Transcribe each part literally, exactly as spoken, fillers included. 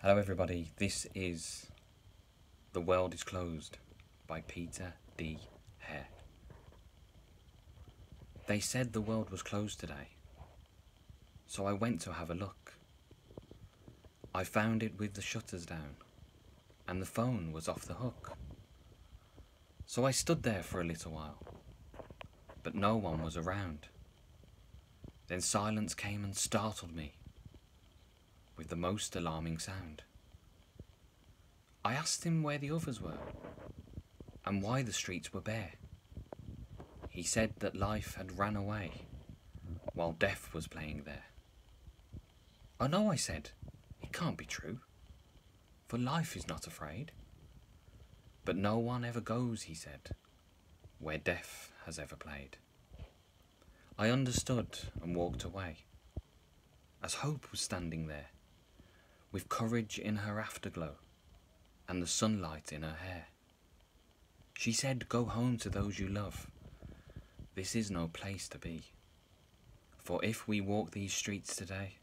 Hello everybody, this is The World is Closed by Peter D. Hehir. They said the world was closed today, so I went to have a look. I found it with the shutters down, and the phone was off the hook. So I stood there for a little while, but no one was around. Then silence came and startled me with the most alarming sound. I asked him where the others were, and why the streets were bare. He said that life had ran away, while death was playing there. "Oh no," I said, "it can't be true, for life is not afraid." "But no one ever goes," he said, "where death has ever played." I understood and walked away, as hope was standing there, with courage in her afterglow, and the sunlight in her hair. She said, "Go home to those you love. This is no place to be. For if we walk these streets today,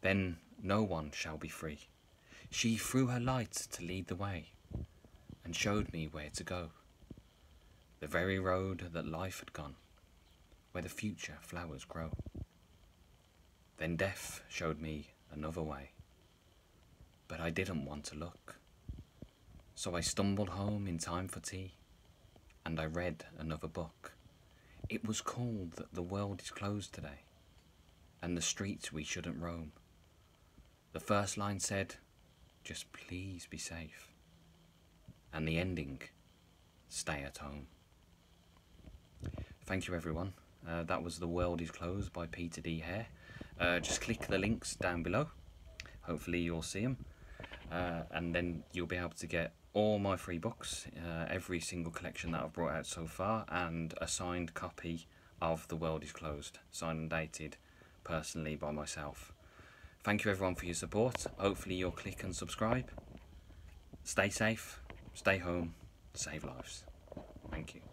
then no one shall be free." She threw her light to lead the way, and showed me where to go, the very road that life had gone, where the future flowers grow. Then death showed me another way, but I didn't want to look. So I stumbled home in time for tea, and I read another book. It was called that The World is Closed Today, and the streets we shouldn't roam. The first line said, "Just please be safe," and the ending, "Stay at home." Thank you everyone. Uh, that was The World is Closed by Peter D. Hehir. Uh, just click the links down below, hopefully you'll see them, uh, and then you'll be able to get all my free books, uh, every single collection that I've brought out so far, and a signed copy of The World is Closed, signed and dated personally by myself. Thank you everyone for your support. Hopefully you'll click and subscribe. Stay safe, stay home, save lives. Thank you.